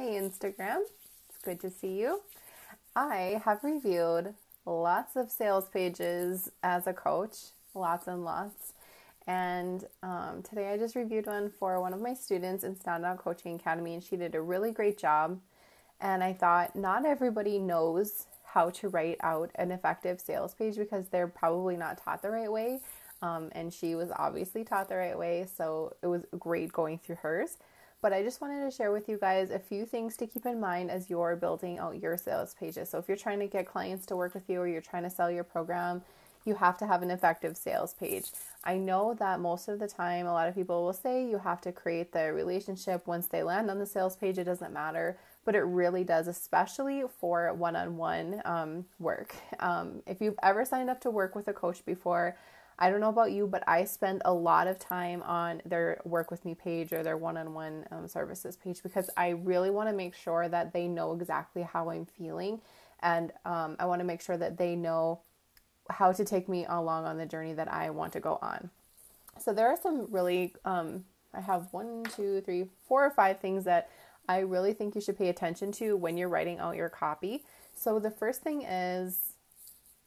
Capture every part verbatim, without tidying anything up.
Hey Instagram, it's good to see you. I have reviewed lots of sales pages as a coach, lots and lots. And um, today I just reviewed one for one of my students in Standout Coaching Academy, and she did a really great job. And I thought not everybody knows how to write out an effective sales page because they're probably not taught the right way. Um, and she was obviously taught the right way, so it was great going through hers. But I just wanted to share with you guys a few things to keep in mind as you're building out your sales pages. So if you're trying to get clients to work with you or you're trying to sell your program, you have to have an effective sales page. I know that most of the time, a lot of people will say you have to create the relationship once they land on the sales page. It doesn't matter, but it really does, especially for one-on-one um, work. Um, if you've ever signed up to work with a coach before, I don't know about you, but I spend a lot of time on their work with me page or their one-on-one um, services page because I really want to make sure that they know exactly how I'm feeling. And um, I want to make sure that they know how to take me along on the journey that I want to go on. So there are some really, um, I have one, two, three, four or five things that I really think you should pay attention to when you're writing out your copy. So the first thing is,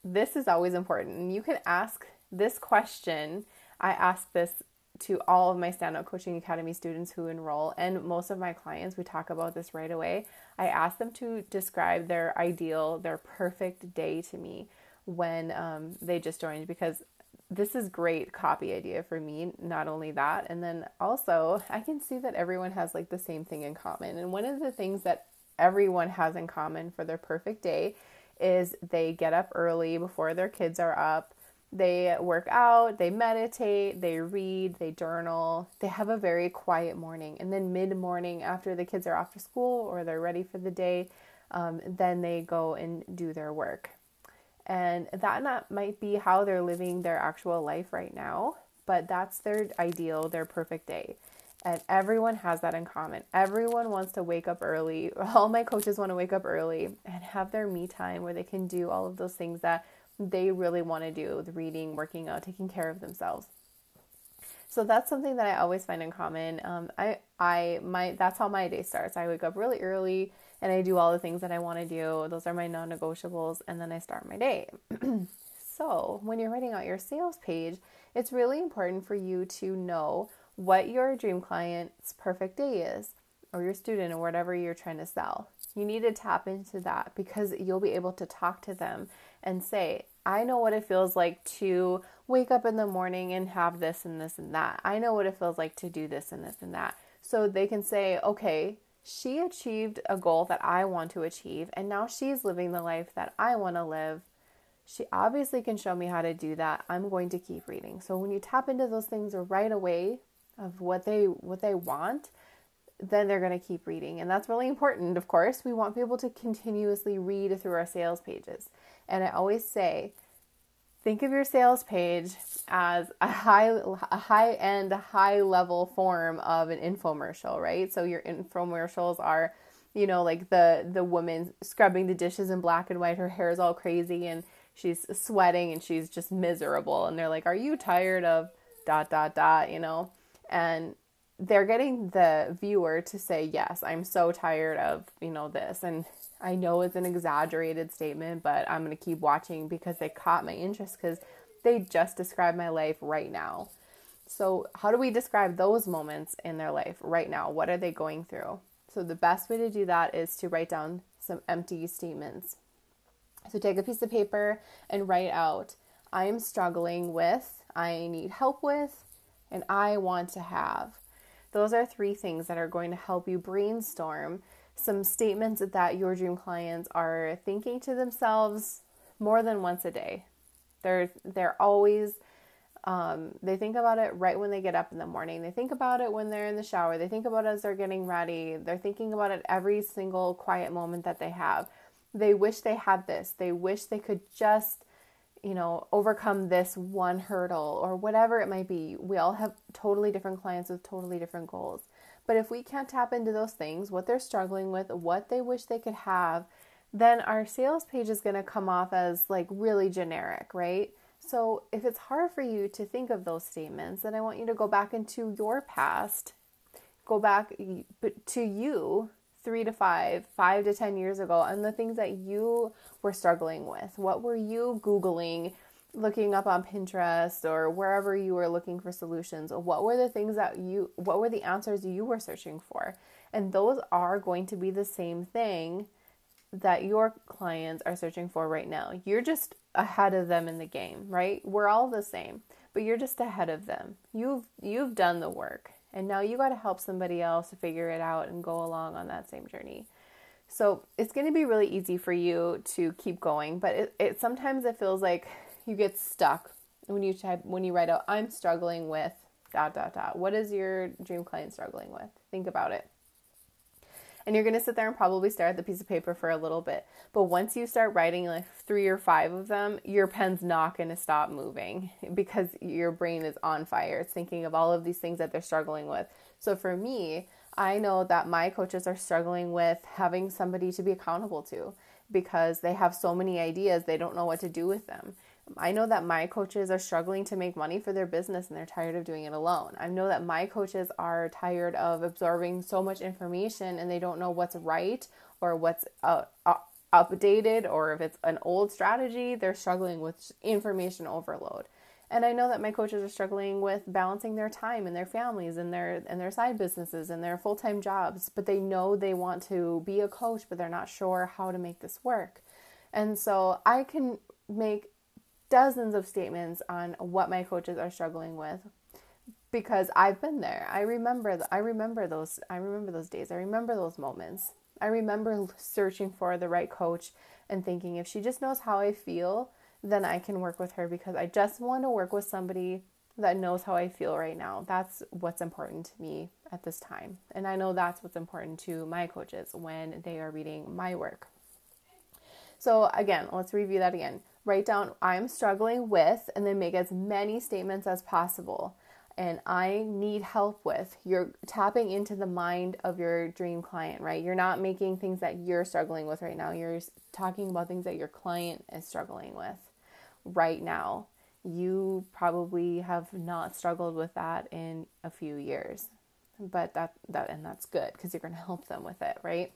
this is always important. And you can ask this question. I ask this to all of my Standout Coaching Academy students who enroll, and most of my clients, we talk about this right away. I ask them to describe their ideal, their perfect day to me when um, they just joined, because this is great copy idea for me. Not only that, and then also I can see that everyone has like the same thing in common. And one of the things that everyone has in common for their perfect day is they get up early before their kids are up. They work out, they meditate, they read, they journal. They have a very quiet morning. And then mid-morning, after the kids are off to school or they're ready for the day, um, then they go and do their work. And that not, might be how they're living their actual life right now, but that's their ideal, their perfect day. And everyone has that in common. Everyone wants to wake up early. All my coaches want to wake up early and have their me time where they can do all of those things that they really want to do, with reading, working out, taking care of themselves. So that's something that I always find in common. Um, I, I, my, that's how my day starts. I wake up really early and I do all the things that I want to do. Those are my non-negotiables. And then I start my day. So when you're writing out your sales page, it's really important for you to know what your dream client's perfect day is, or your student, or whatever you're trying to sell. You need to tap into that because you'll be able to talk to them and say, I know what it feels like to wake up in the morning and have this and this and that. I know what it feels like to do this and this and that. So they can say, okay, she achieved a goal that I want to achieve, and now she's living the life that I want to live. She obviously can show me how to do that. I'm going to keep reading. So when you tap into those things right away of what they what they want, then they're going to keep reading. And that's really important, of course. We want people to continuously read through our sales pages. And I always say, think of your sales page as a high, a high-end, high-level form of an infomercial, right? So your infomercials are, you know, like the, the woman scrubbing the dishes in black and white. Her hair is all crazy and she's sweating and she's just miserable. And they're like, are you tired of dot, dot, dot, you know? And they're getting the viewer to say, yes, I'm so tired of, you know, this. And I know it's an exaggerated statement, but I'm going to keep watching because they caught my interest because they just described my life right now. So how do we describe those moments in their life right now? What are they going through? So the best way to do that is to write down some empty statements. So take a piece of paper and write out, I'm struggling with, I need help with, and I want to have. Those are three things that are going to help you brainstorm some statements that your dream clients are thinking to themselves more than once a day. They're, they're always, um, they think about it right when they get up in the morning. They think about it when they're in the shower. They think about it as they're getting ready. They're thinking about it every single quiet moment that they have. They wish they had this. They wish they could just, you know, overcome this one hurdle or whatever it might be. We all have totally different clients with totally different goals. But if we can't tap into those things, what they're struggling with, what they wish they could have, then our sales page is going to come off as like really generic, right? So if it's hard for you to think of those statements, then I want you to go back into your past, go back to you, three to five, five to ten years ago, and the things that you were struggling with. What were you Googling, looking up on Pinterest, or wherever you were looking for solutions? What were the things that you, what were the answers you were searching for? And those are going to be the same thing that your clients are searching for right now. You're just ahead of them in the game, right? We're all the same, but you're just ahead of them. You've, you've done the work, and now you got to help somebody else to figure it out and go along on that same journey. So it's going to be really easy for you to keep going, but it, it sometimes it feels like you get stuck when you type, when you write out, I'm struggling with dot, dot, dot. What is your dream client struggling with? Think about it. And you're going to sit there and probably stare at the piece of paper for a little bit. But once you start writing like three or five of them, your pen's not going to stop moving because your brain is on fire. It's thinking of all of these things that they're struggling with. So for me, I know that my coaches are struggling with having somebody to be accountable to because they have so many ideas, they don't know what to do with them. I know that my coaches are struggling to make money for their business and they're tired of doing it alone. I know that my coaches are tired of absorbing so much information and they don't know what's right or what's uh, uh, updated, or if it's an old strategy, they're struggling with information overload. And I know that my coaches are struggling with balancing their time and their families and their and their side businesses and their full-time jobs, but they know they want to be a coach, but they're not sure how to make this work. And so I can make dozens of statements on what my coaches are struggling with because I've been there. I remember the, I remember those I remember those days. I remember those moments. I remember searching for the right coach and thinking, if she just knows how I feel, then I can work with her because I just want to work with somebody that knows how I feel right now. That's what's important to me at this time. And I know that's what's important to my coaches when they are reading my work. So again, let's review that again. Write down, I'm struggling with, and then make as many statements as possible. And I need help with. You're tapping into the mind of your dream client, right? You're not making things that you're struggling with right now. You're talking about things that your client is struggling with right now. You probably have not struggled with that in a few years, but that, that and that's good because you're going to help them with it, right?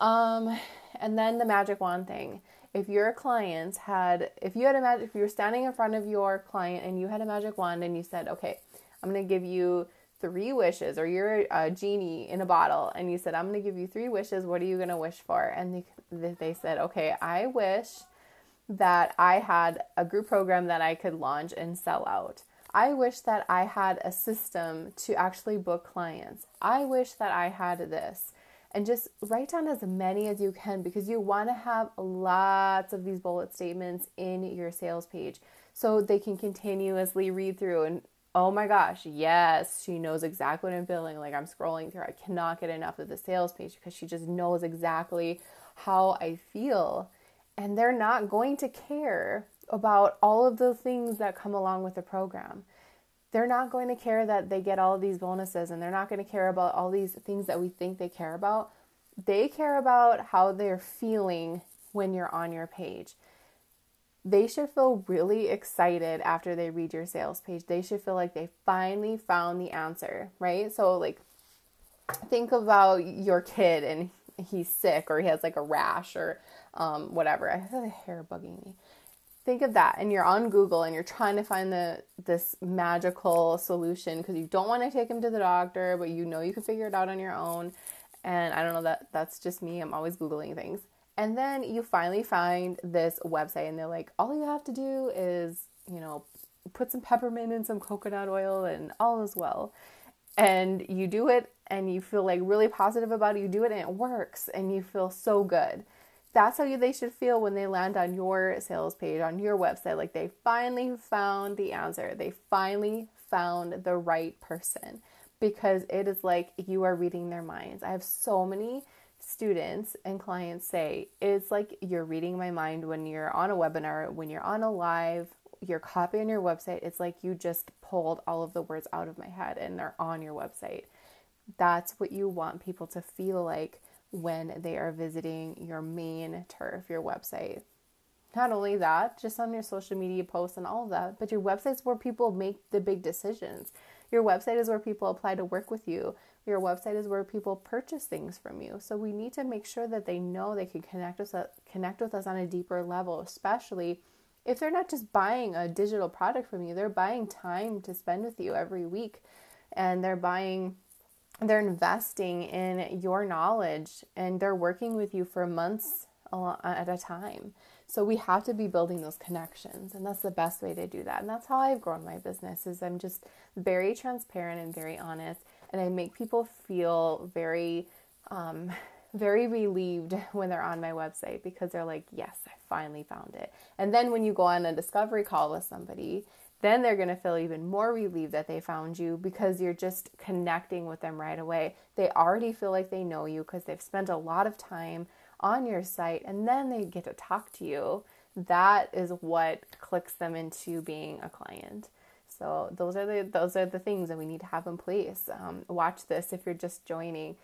Um, and then the magic wand thing. If your clients had, if you had a magic, if you were standing in front of your client and you had a magic wand and you said, okay, I'm going to give you three wishes, or you're a genie in a bottle and you said, I'm going to give you three wishes. What are you going to wish for? And they, they said, okay, I wish that I had a group program that I could launch and sell out. I wish that I had a system to actually book clients. I wish that I had this. And just write down as many as you can because you want to have lots of these bullet statements in your sales page so they can continuously read through and, oh my gosh, yes, she knows exactly what I'm feeling. Like I'm scrolling through. I cannot get enough of the sales page because she just knows exactly how I feel. And they're not going to care about all of the things that come along with the program. They're not going to care that they get all of these bonuses, and they're not going to care about all these things that we think they care about. They care about how they're feeling when you're on your page. They should feel really excited after they read your sales page. They should feel like they finally found the answer, right? So like, think about your kid and he's sick or he has like a rash or um, whatever. I have a hair bugging me. Think of that, and you're on Google and you're trying to find the this magical solution because you don't want to take him to the doctor, but you know you can figure it out on your own. And I don't know, that that's just me. I'm always Googling things. And then you finally find this website and they're like, all you have to do is, you know, put some peppermint in some coconut oil and all is well. And you do it and you feel like really positive about it. You do it and it works and you feel so good. That's how you, they should feel when they land on your sales page, on your website. Like they finally found the answer. They finally found the right person because it is like you are reading their minds. I have so many students and clients say, it's like you're reading my mind when you're on a webinar, when you're on a live, your copy on your website. It's like you just pulled all of the words out of my head and they're on your website. That's what you want people to feel like when they are visiting your main turf, your website. Not only that, just on your social media posts and all of that, but your website's where people make the big decisions. Your website is where people apply to work with you. Your website is where people purchase things from you. So we need to make sure that they know they can connect with us, connect with us on a deeper level, especially if they're not just buying a digital product from you, they're buying time to spend with you every week, and they're buying, they're investing in your knowledge, and they're working with you for months at a time. So we have to be building those connections, and that's the best way to do that. And that's how I've grown my business, is I'm just very transparent and very honest, and I make people feel very, um, very relieved when they're on my website, because they're like, yes, I finally found it. And then when you go on a discovery call with somebody, then they're going to feel even more relieved that they found you, because you're just connecting with them right away. They already feel like they know you because they've spent a lot of time on your site, and then they get to talk to you. That is what clicks them into being a client. So those are the those are the things that we need to have in place. Um, watch this if you're just joining.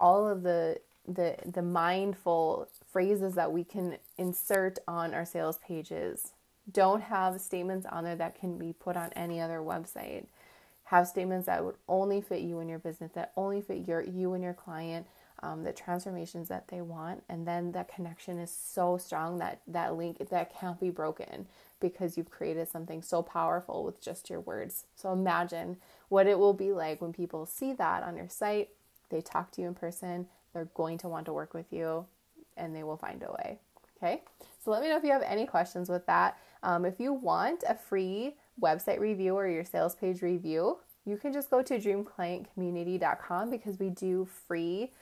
All of the the the mindful phrases that we can insert on our sales pages. Don't have statements on there that can be put on any other website. Have statements that would only fit you and your business, that only fit your you and your client. Um, the transformations that they want, and then that connection is so strong that that link that can't be broken, because you've created something so powerful with just your words. So imagine what it will be like when people see that on your site, they talk to you in person, they're going to want to work with you, and they will find a way. Okay, so let me know if you have any questions with that. Um, if you want a free website review or your sales page review, you can just go to dream client community dot com, because we do free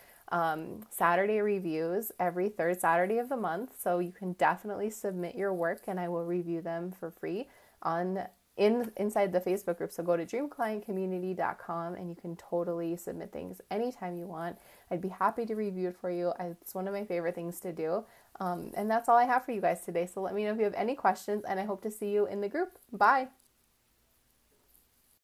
Um, Saturday reviews every third Saturday of the month. So you can definitely submit your work, and I will review them for free on in inside the Facebook group. So go to dream client community dot com, and you can totally submit things anytime you want. I'd be happy to review it for you. It's one of my favorite things to do. Um, and that's all I have for you guys today. So let me know if you have any questions, and I hope to see you in the group. Bye.